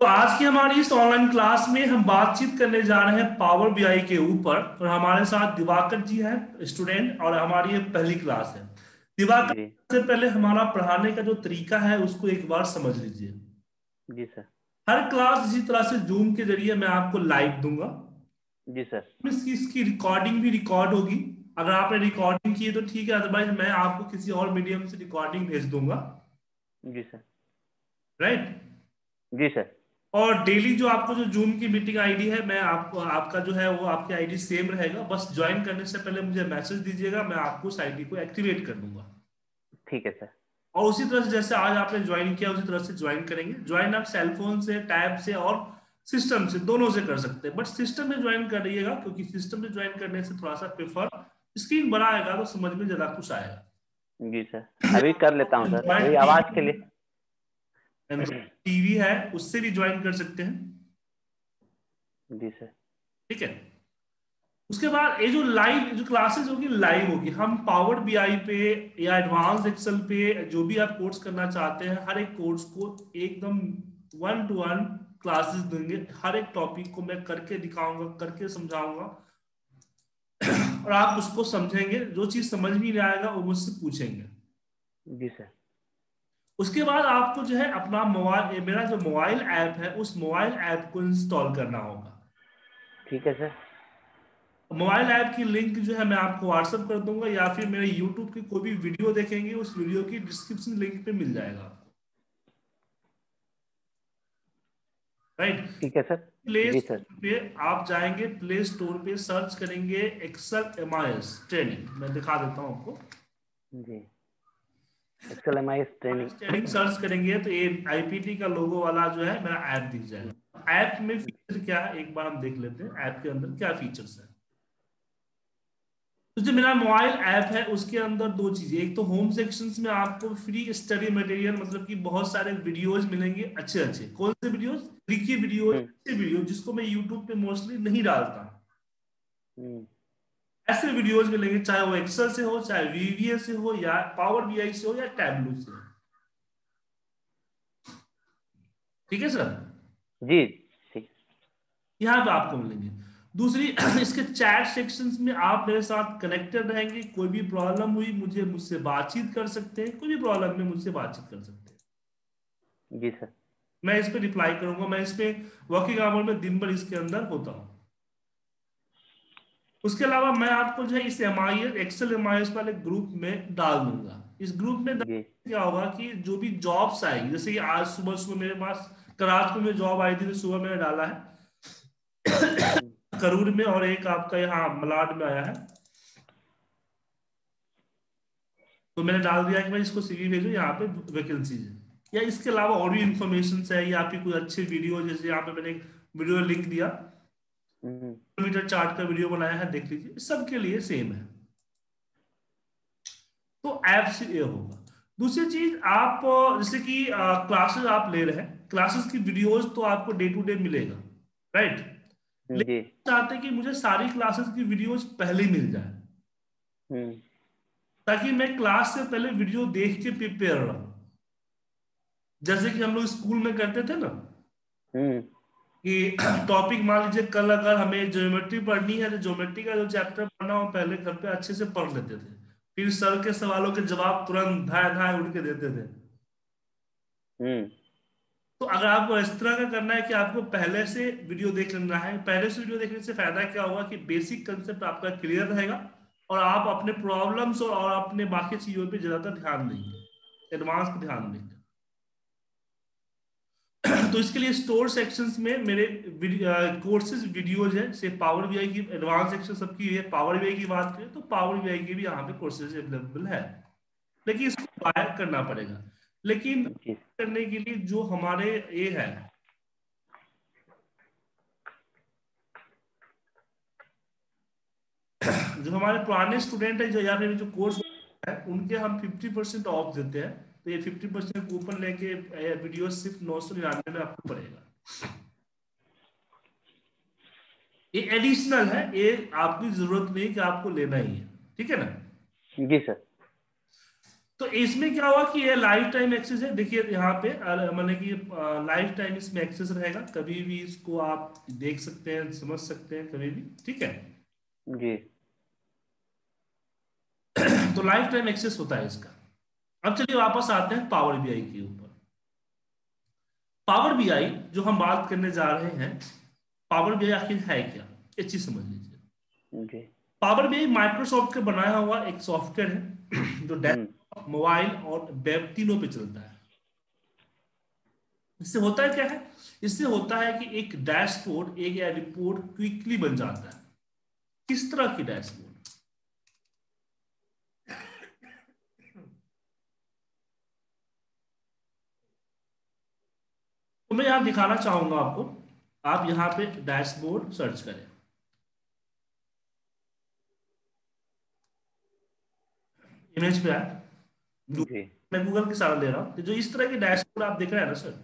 तो आज की हमारी इस ऑनलाइन क्लास में हम बातचीत करने जा रहे हैं पावर बीआई के ऊपर, और हमारे साथ दिवाकर जी हैं स्टूडेंट, और हमारी ये पहली क्लास है। दिवाकर, सबसे पहले हमारा पढ़ाने का जो तरीका है उसको एक बार समझ लीजिए। जी सर। हर क्लास इसी तरह से जूम के जरिए मैं आपको लाइव दूंगा। जी सर। इसकी रिकॉर्डिंग भी रिकॉर्ड होगी, अगर आपने रिकॉर्डिंग की है तो ठीक है, अदरवाइज मैं आपको किसी और मीडियम से रिकॉर्डिंग भेज दूंगा। जी सर। राइट। जी सर। और डेली जो आपको जो जूम की मीटिंग आईडी है, मैं आपको आपका जो है वो आपकी आईडी सेम रहेगा, बस ज्वाइन करने से पहले मुझे मैसेज दीजिएगा, मैं आपको उस आईडी को एक्टिवेट कर दूंगा। ठीक है सर। और उसी तरह से जैसे आज आपने ज्वाइन किया उसी तरह से ज्वाइन करेंगे। ज्वाइन आप सेलफोन से, टैब से और सिस्टम से, दोनों से कर सकते हैं, बट सिस्टम में ज्वाइन करिएगा क्योंकि सिस्टम में ज्वाइन करने से थोड़ा सा प्रेफर स्क्रीन बड़ा आएगा तो समझ में ज्यादा कुछ आएगा। जी सर, अभी कर लेता हूं सर, अभी आवाज के लिए। टीवी है उससे भी ज्वाइन कर सकते हैं। जी सर। ठीक है। उसके बाद ये जो लाइव जो क्लासेस होगी लाइव होगी, हम पावर बीआई पे या एडवांस एक्सेल पे जो भी आप कोर्स करना चाहते हैं, हर एक कोर्स को एकदम 1-to-1 क्लासेस देंगे। हर एक टॉपिक को मैं करके दिखाऊंगा, करके समझाऊंगा, और आप उसको समझेंगे। जो चीज समझ में नहीं आएगा वो मुझसे पूछेंगे। जी सर। उसके बाद आपको जो है अपना मोबाइल, मेरा जो मोबाइल ऐप है उस मोबाइल ऐप को इंस्टॉल करना होगा। ठीक है सर। मोबाइल ऐप की लिंक जो है मैं आपको व्हाट्सएप कर दूंगा, या फिर मेरे यूट्यूब की कोई भी वीडियो देखेंगे उस वीडियो की डिस्क्रिप्शन लिंक पे मिल जाएगा आपको। राइट। ठीक है सर। प्ले स्टोर पे आप जाएंगे, प्ले स्टोर पे सर्च करेंगे एक्सेल एमआईएस ट्रेनिंग। मैं दिखा देता हूं आपको। जी, एक्सेल एमआईएस ट्रेनिंग सर्च करेंगे तो ये आईपीटी का लोगो वाला जो है मेरा ऐप दिख जाएगा। ऐप में फीचर क्या है एक बार हम देख लेते हैं, ऐप के अंदर क्या फीचर्स है। तो जो मेरा मोबाइल ऐप है उसके अंदर दो चीजें, एक तो होम सेक्शन में आपको फ्री स्टडी मटेरियल, मतलब कि बहुत सारे वीडियोस मिलेंगे अच्छे। कौन से वीडियोस? ट्रिकी वीडियोस, अच्छे वीडियोस जिसको मैं यूट्यूब पे मोस्टली नहीं डालता। ऐसे वीडियोस मिलेंगे, चाहे वो एक्सेल से हो, चाहे वीवीए से हो, या पावर बीआई से हो, या टैब्लू से हो। ठीक है सर। जी ठीक। यहाँ पे आपको मिलेंगे। दूसरी, इसके चैट सेक्शंस में आप मेरे साथ कनेक्टेड रहेंगे, कोई भी प्रॉब्लम हुई मुझसे बातचीत कर सकते हैं, कोई भी प्रॉब्लम में मुझसे बातचीत कर सकते हैं। जी सर। मैं इस पे रिप्लाई करूंगा, मैं इस पे वर्किंग आवर में दिन भर इसके अंदर होता हूँ। उसके अलावा मैं आपको जो है इस एक्सेल एमआईएस वाले ग्रुप में डाल दूंगा। इस ग्रुप में क्या होगा कि जो भी जॉब्स आएगी, जैसे कि आज सुबह मेरे पास करात को जॉब आई थी तो सुबह मैंने डाला है करूर में, और एक आपका यहाँ मलाड में आया है तो मैंने डाल दिया कि भाई इसको सीवी भेजो, यहाँ पे वैकेंसीज है। या इसके अलावा और भी इंफॉर्मेशन है, या फिर कोई अच्छे वीडियो, जैसे यहाँ पे मैंने एक वीडियो लिंक दिया, मीटर चार्ट का वीडियो बनाया है, देख लीजिए। सबके लिए सेम है। तो ऐप से ये होगा। दूसरी चीज, आप जैसे कि क्लासेस आप ले रहे हैं, क्लासेस की वीडियोज तो आपको डे टू डे मिलेगा। राइट। लेकिन चाहते कि मुझे सारी क्लासेस की वीडियोस पहले मिल जाए ताकि मैं क्लास से पहले वीडियो देख के प्रिपेयर रहूं, जैसे कि हम लोग स्कूल में करते थे ना, कि टॉपिक मान लीजिए कल अगर हमें ज्योमेट्री पढ़नी है तो ज्योमेट्री का जो चैप्टर पढ़ना हो पहले घर पे अच्छे से पढ़ लेते थे, फिर सर के सवालों के जवाब तुरंत धाय उठ के देते थे। तो अगर आपको इस तरह का करना है कि आपको पहले से वीडियो देख लेना है, पहले से वीडियो देखने से फायदा क्या होगा कि बेसिक कंसेप्ट आपका क्लियर रहेगा और आप अपने प्रॉब्लम्स और अपने बाकी चीजों पे ज्यादा ध्यान देंगे, एडवांस पे ध्यान देंगे। तो इसके लिए स्टोर सेक्शंस में मेरे कोर्सेज वीडियोज है, जैसे पावर बीआई की एडवांस सेक्शन सबकी है। पावर बीआई की बात करें तो पावर बीआई की भी यहाँ पे कोर्सेज अवेलेबल है, लेकिन इसको बाय करना पड़ेगा। लेकिन करने के लिए जो हमारे ये है, जो हमारे पुराने स्टूडेंट है, जो यहाँ पे जो कोर्स है उनके हम 50% ऑफ देते हैं, तो ये 50% कूपन लेके वीडियो सिर्फ 999 में आपको पड़ेगा। ये एडिशनल है, ये आपकी जरूरत नहीं कि आपको लेना ही है। ठीक है ना। जी सर। तो इसमें क्या हुआ कि ये लाइफ टाइम एक्सेस है। देखिए यहाँ पे मतलब कि लाइफ टाइम इसमें एक्सेस रहेगा, कभी भी इसको आप देख सकते हैं, समझ सकते हैं कभी भी, ठीक है जी। तो लाइफ टाइम एक्सेस होता है इसका। अब चलिए वापस आते हैं पावर बीआई के ऊपर। पावर बीआई जो हम बात करने जा रहे हैं, पावर बीआई आखिर है क्या, ये चीज समझ लीजिए। पावर बीआई माइक्रोसॉफ्ट का बनाया हुआ एक सॉफ्टवेयर है जो डेस्कटॉप, मोबाइल और वेब तीनों पे चलता है। इससे होता है क्या है, इससे होता है कि एक डैशबोर्ड, एक या रिपोर्ट क्विकली बन जाता है। किस तरह की डैशबोर्ड? तो मैं यहाँ दिखाना चाहूंगा आपको, आप यहाँ पे डैशबोर्ड सर्च करें। इमेज पे आए, मैं गूगल के सहारा ले रहा हूँ। जो इस तरह के डैशबोर्ड आप देख रहे हैं ना सर,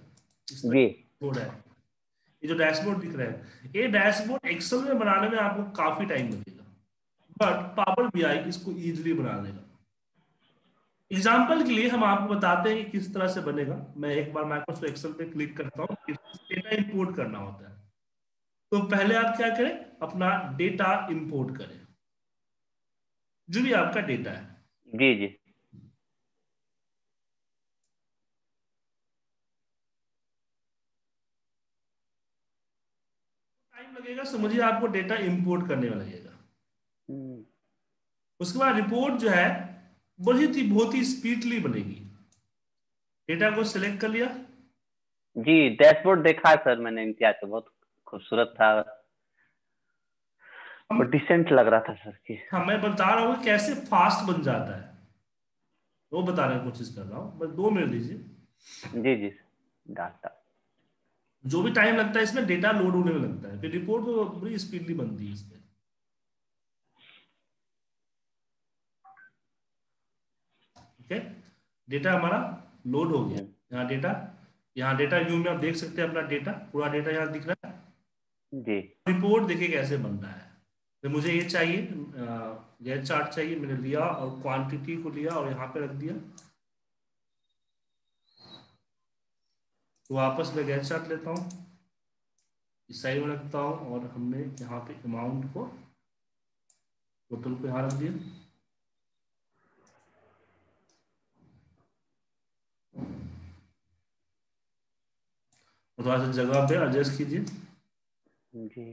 इस बोर्ड है, ये जो डैशबोर्ड दिख रहा है, ये डैशबोर्ड एक्सेल में बनाने में आपको काफी टाइम लगेगा, बट पावर बीआई इसको इजीली बना देगा। एग्जाम्पल के लिए हम आपको बताते हैं कि किस तरह से बनेगा। मैं एक बार माइक्रोसॉफ्ट एक्सेल पे क्लिक करता हूँ, डेटा इंपोर्ट करना होता है। तो पहले आप क्या करें, अपना डेटा इंपोर्ट करें, जो भी आपका डेटा है। जी जी, टाइम लगेगा, समझिए आपको डेटा इंपोर्ट करने में लगेगा। उसके बाद रिपोर्ट जो है बहुत ही स्पीडली बनेगी। डेटा को सिलेक्ट कर लिया जी, डैशबोर्ड देखा सर मैंने, इम्तियाज का बहुत खूबसूरत था और डिसेंट लग रहा था सर कि। हाँ, मैं बता रहा हूँ कैसे फास्ट बन जाता है, वो बताने की कोशिश कर रहा हूँ, बस 2 मिनट दीजिए। जी जी, डाटा जो भी टाइम लगता है इसमें डेटा लोड होने में लगता है, फिर रिपोर्ट तो बड़ी स्पीडली बनती है इसमें। डेटा हमारा लोड हो गया। यहाँ डेटा व्यू में आप देख सकते हैं अपना डेटा, पूरा डेटा यहाँ दिख रहा है जी। रिपोर्ट देखिए कैसे बन रहा है। तो मुझे ये चाहिए, गैंट चार्ट चाहिए, मैंने लिया और क्वांटिटी को लिया और यहाँ पे रख दिया। तो वापस मैं गैंट चार्ट लेता हूँ, इस साइड में रखता हूँ और हमने यहाँ पे अमाउंट को, टोटल को यहाँ रख दिया। थोड़ा सा जगह पे एडजस्ट कीजिए जी।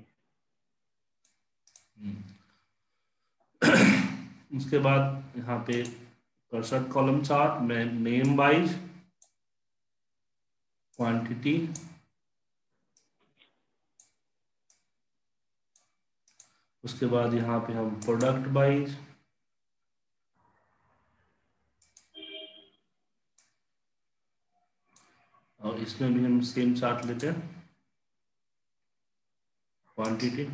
उसके बाद यहाँ पे कर्सर कॉलम चार्ट में नेम वाइज, क्वांटिटी, उसके बाद यहाँ पे हम प्रोडक्ट वाइज, और इसमें भी हम सेम चार्ट लेते हैं, क्वांटिटी।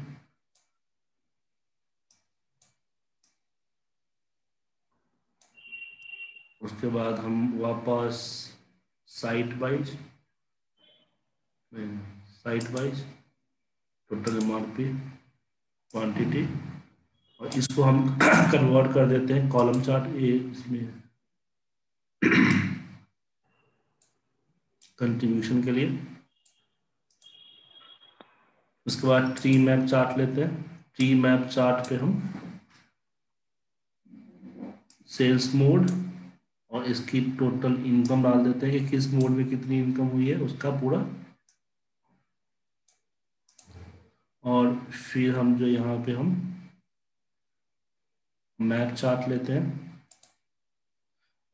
उसके बाद हम वापस site wise, total MRP, quantity, और इसको हम कन्वर्ट कर देते हैं कॉलम चार्ट। ये इसमें कंट्रीब्यूशन के लिए। उसके बाद ट्री मैप चार्ट लेते हैं, ट्री मैप चार्ट पे हम सेल्स मोड और इसकी टोटल इनकम डाल देते हैं कि किस मोड में कितनी इनकम हुई है उसका पूरा। और फिर हम जो यहाँ पे हम मैप चार्ट लेते हैं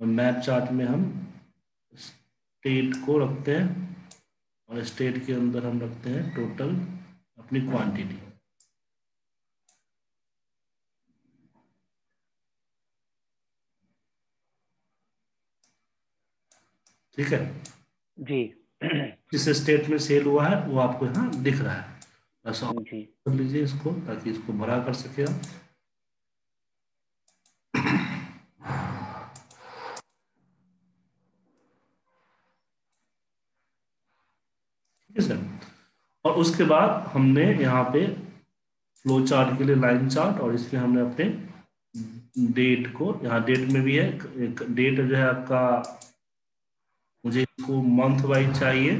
और मैप चार्ट में हम स्टेट को रखते हैं और स्टेट के अंदर हम रखते हैं टोटल अपनी क्वांटिटी। ठीक है जी, जिस स्टेट में सेल हुआ है वो आपको यहाँ दिख रहा है। बस आप कर लीजिए इसको, ताकि इसको भरा कर सके आप। और उसके बाद हमने यहाँ पे फ्लो चार्ट के लिए लाइन चार्ट और इसमें हमने अपने डेट को, यहाँ डेट में भी है, डेट जो है आपका, मुझे इसको मंथ वाइज चाहिए,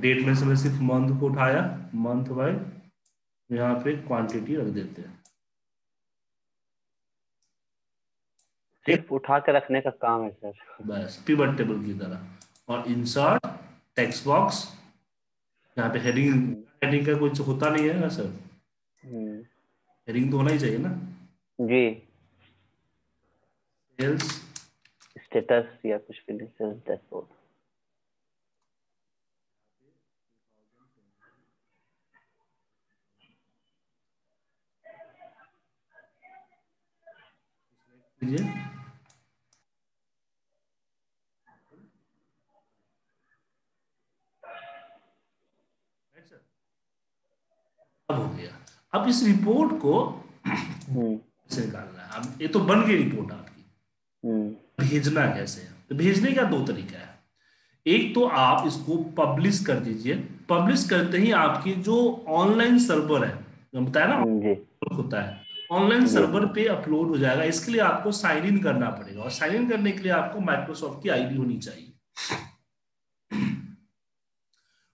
डेट में से मैं सिर्फ मंथ को उठाया, मंथ वाइज यहाँ पे क्वांटिटी रख देते हैं। सिर्फ उठा के रखने का काम है सर, बस पिवट टेबल की तरह। और इंसर्ट टेक्स्ट बॉक्स, यहाँ पे हेडिंग का कुछ होता नहीं है ना सर, हेडिंग तो होना ही चाहिए ना जी, सेल्स स्टेटस या कुछ भी नहीं, सेल्स डैशबोर्ड। अब हो गया, अब इस रिपोर्ट को कैसे निकालना है, अब ये तो बन गई रिपोर्ट आपकी, भेजना कैसे है? तो भेजने का दो तरीका है, एक तो आप इसको पब्लिश कर दीजिए, पब्लिश करते ही आपकी जो ऑनलाइन सर्वर है, बताया ना होता है, ऑनलाइन सर्वर पे अपलोड हो जाएगा। इसके लिए आपको साइन इन करना पड़ेगा, और साइन इन करने के लिए आपको माइक्रोसॉफ्ट की आईडी होनी चाहिए।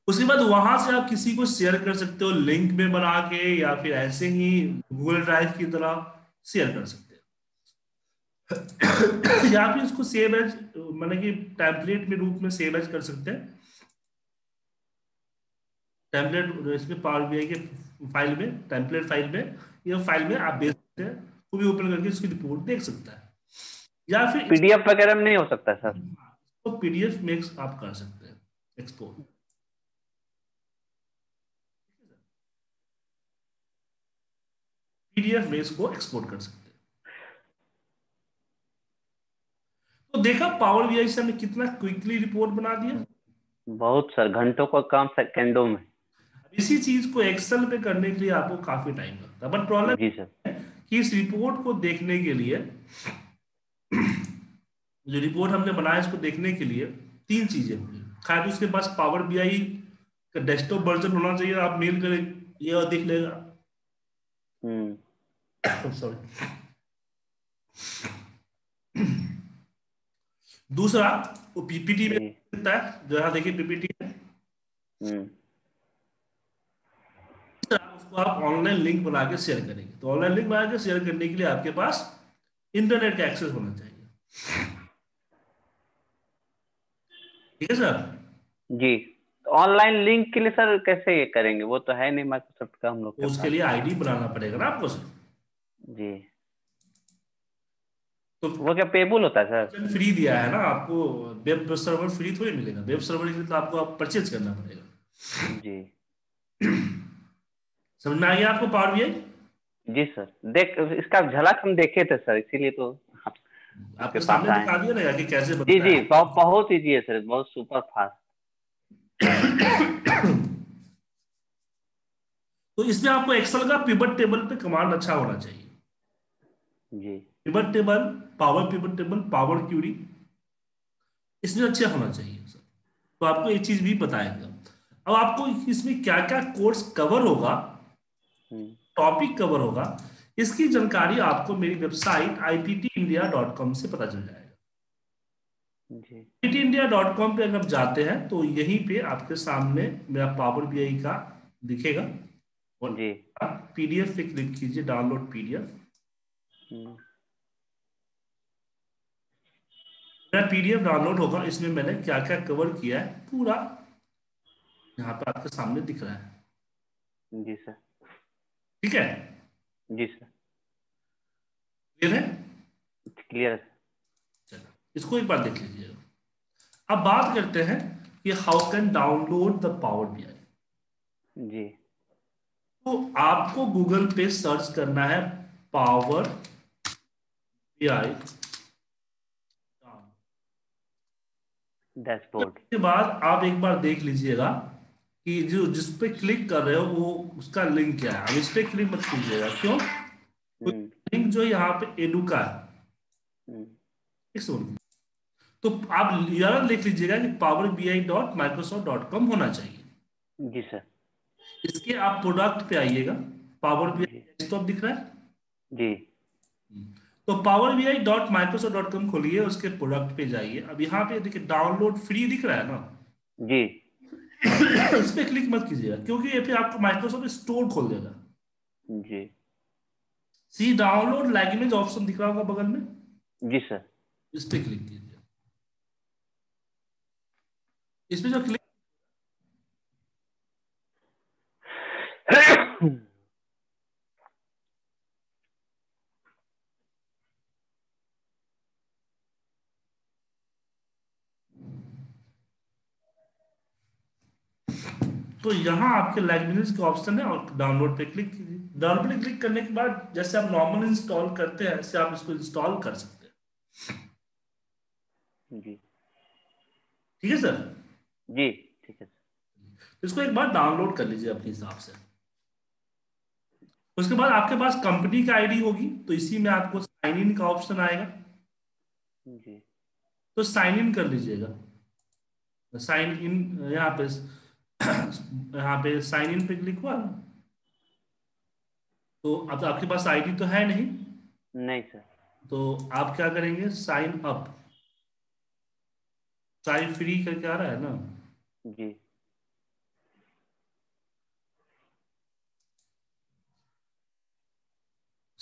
उसके बाद वहां से आप किसी को शेयर कर सकते हो, लिंक में बना के या फिर ऐसे ही गूगल ड्राइव की तरह शेयर कर सकते हो, या फिर इसको सेव एज, मतलब कि टेम्पलेट में रूप में सेव एज कर सकते हैं, टेम्पलेट इसमें पावर बीआई के फाइल में, टेम्पलेट फाइल में, ये फाइल में आप भेज सकते हैं, वो भी ओपन करके उसकी रिपोर्ट देख सकता है। या फिर पीडीएफ वगैरह नहीं हो सकता सर, तो पीडीएफ में आप कर सकते हैं एक्सपोर्ट। पीडीएफ में इसको एक्सपोर्ट कर सकते हैं। तो देखा पावर बीआई से हमने कितना क्विकली रिपोर्ट बना दिया, बहुत सर, घंटों का काम सेकंडों में। इसी चीज को एक्सेल पे करने के लिए आपको काफी टाइम लगता है, बट प्रॉब्लम ये है कि इस रिपोर्ट को देखने के लिए, जो रिपोर्ट हमने बनाया इसको देखने के लिए तीन चीजें होंगी। खैर उसके पास पावर बीआई का डेस्कटॉप वर्जन होना चाहिए, आप मेल करें ये और देख लेगा। सॉरी। दूसरा वो पीपीटी में होता है, जो यहाँ देखिए पीपीटी है, तो आप ऑनलाइन लिंक बना के शेयर करेंगे, तो ऑनलाइन लिंक बना के शेयर करने के लिए आपके पास इंटरनेट का एक्सेस होना चाहिए, ठीक है सर जी। ऑनलाइन लिंक के लिए सर कैसे ये करेंगे, वो तो है नहीं माइक्रोसॉफ्ट का हम लोग, उसके लिए आईडी बनाना पड़ेगा ना आपको सर जी। तो वो क्या पेबल होता है सर, फ्री दिया है ना आपको, वेब सर्वर फ्री थोड़ी मिलेगा, वेब सर्वर के लिए तो आपको परचेज करना पड़ेगा जी। समझ में आ गया आपको पावर बीआई जी सर, देख इसका झलक हम देखे थे सर, इसीलिए तो आपके सामने दिखा दिया ना कि कैसे बनता है। जी जी बहुत इजी है सर, बहुत सुपर फास्ट। तो इसमें आपको एक्सेल का पिवट टेबल पे कमांड अच्छा होना चाहिए जी, pivot table, power pivot table, power query, इसमें अच्छे होना चाहिए सर, तो आपको ये चीज भी बताएगा। अब आपको इसमें क्या क्या कोर्स कवर होगा, टॉपिक कवर होगा, इसकी जानकारी आपको मेरी वेबसाइट iptindia.com से पता चल जाएगा। iptindia.com पे अगर आप जाते हैं तो यहीं पे आपके सामने मेरा पावर बीआई का दिखेगा, और पीडीएफ पे क्लिक कीजिए, डाउनलोड पीडीएफ, मेरा पीडीएफ डाउनलोड होगा। इसमें मैंने क्या क्या कवर किया है पूरा यहाँ पे आपके सामने दिख रहा है जी सर, ठीक है जी सर, क्लियर है, क्लियर है। चलो इसको एक बार देख लीजिएगा। अब बात करते हैं कि how can download the power BI जी। तो आपको गूगल पे सर्च करना है पावर बीआई डैशबोर्ड, के बाद आप एक बार देख लीजिएगा कि जो जिस पे क्लिक कर रहे हो वो उसका लिंक क्या है। अब इस पे क्लिक मत कीजिएगा, क्यों, लिंक जो यहाँ पे एडू का है, तो आप यहाँ लिख लीजिएगा कि powerbi.microsoft.com होना चाहिए जी सर। इसके आप प्रोडक्ट पे आइएगा, पावर बीआई डेस्कटॉप दिख रहा है जी, तो powerbi.microsoft.com खोलिए, उसके प्रोडक्ट पे जाइए। अब यहाँ पे देखिए डाउनलोड फ्री दिख रहा है ना जी, इस पे क्लिक मत कीजिएगा क्योंकि ये पे आपको माइक्रोसॉफ्ट स्टोर खोल देगा जी। सी डाउनलोड लैंग्वेज ऑप्शन दिख रहा होगा बगल में जी सर, इस पे क्लिक कीजिए। इस पे जो क्लिक तो यहाँ आपके लैंग्वेज का ऑप्शन है और डाउनलोड पे क्लिक कीजिए। डाउनलोड पे क्लिक करने के बाद जैसे आप नॉर्मल इंस्टॉल करते हैं ऐसे आप इसको इंस्टॉल कर सकते हैं जी। ठीक है सर जी, ठीक है। इसको एक बार डाउनलोड कर लीजिए अपने हिसाब से। उसके बाद आपके पास कंपनी का आईडी होगी तो इसी में आपको साइन इन का ऑप्शन आएगा जी, तो साइन इन कर लीजिएगा। साइन इन यहाँ पे साइन इन पे क्लिक हुआ तो अब आपके पास आईडी तो है नहीं। नहीं सर। तो आप क्या करेंगे, साइन अप, साइन फ्री करके आ रहा है ना जी।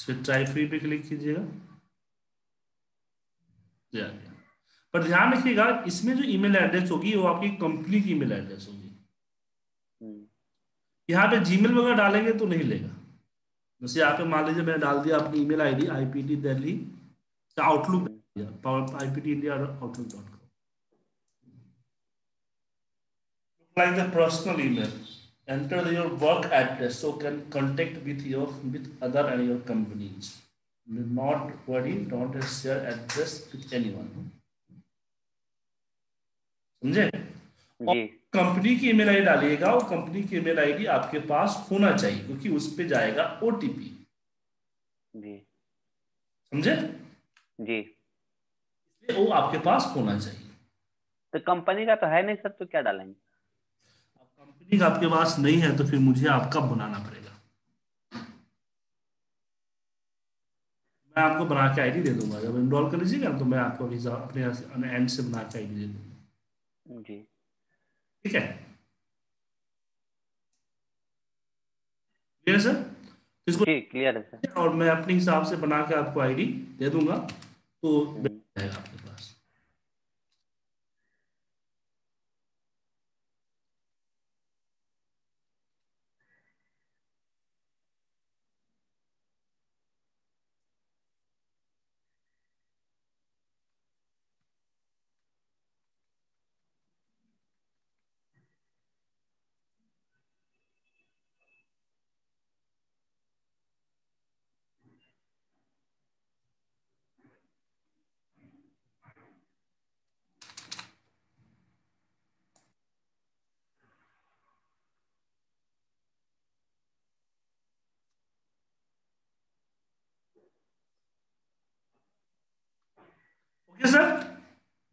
ट्राई फ्री पे क्लिक कीजिएगा। पर ध्यान रखिएगा इसमें जो ईमेल एड्रेस होगी वो आपकी कंपनी की ईमेल एड्रेस होगी। यहाँ पे जीमेल वगैरह डालेंगे तो नहीं लेगा। जैसे यहाँ पे मान लीजिए मैंने डाल दिया अपनी email ID iptindia.outlook.com like the personal email. Enter your work address so can contact with other and your companies. Do not worry, don't share address with anyone. समझे? कंपनी की ईमेल आईडी डालिएगा और कंपनी की email ID आपके पास होना चाहिए क्योंकि उस पे जाएगा ओटीपी जी। समझे जी, इसलिए वो आपके पास होना चाहिए। तो कंपनी का तो है नहीं सर, तो क्या डालेंगे? कंपनी का आपके पास नहीं है तो फिर मुझे आपका बनाना पड़ेगा। मैं आपको बना के आईडी दे दूंगा, जब एनरोल कर लीजिएगा तो मैं आपको अपने एंड से बना के आईडी दे दूंगा जी। ठीक है क्लियर सर? इसको क्लियर है सर। और मैं अपने हिसाब से बना के आपको आईडी दे दूंगा तो आपके पास।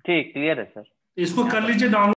ठीक क्लियर है सर, इसको कर लीजिए डाउनलोड।